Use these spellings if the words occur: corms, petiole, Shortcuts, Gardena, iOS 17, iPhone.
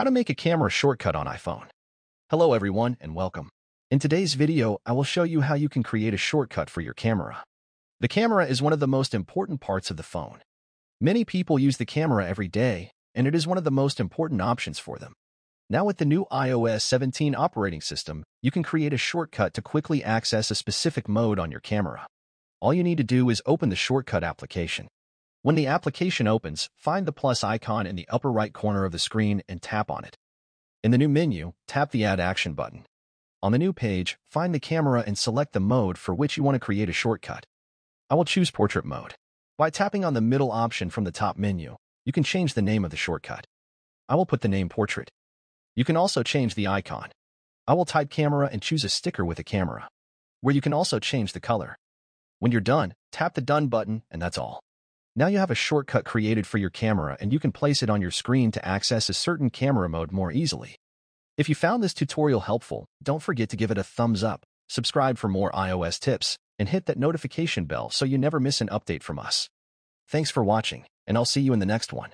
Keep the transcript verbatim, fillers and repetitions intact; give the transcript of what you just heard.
How to make a camera shortcut on iPhone. Hello everyone and welcome. In today's video, I will show you how you can create a shortcut for your camera. The camera is one of the most important parts of the phone. Many people use the camera every day, and it is one of the most important options for them. Now with the new i O S seventeen operating system, you can create a shortcut to quickly access a specific mode on your camera. All you need to do is open the shortcut application. When the application opens, find the plus icon in the upper right corner of the screen and tap on it. In the new menu, tap the Add Action button. On the new page, find the camera and select the mode for which you want to create a shortcut. I will choose Portrait mode. By tapping on the middle option from the top menu, you can change the name of the shortcut. I will put the name Portrait. You can also change the icon. I will type camera and choose a sticker with a camera, where you can also change the color. When you're done, tap the Done button and that's all. Now you have a shortcut created for your camera and you can place it on your screen to access a certain camera mode more easily. If you found this tutorial helpful, don't forget to give it a thumbs up, subscribe for more iOS tips, and hit that notification bell so you never miss an update from us. Thanks for watching, and I'll see you in the next one.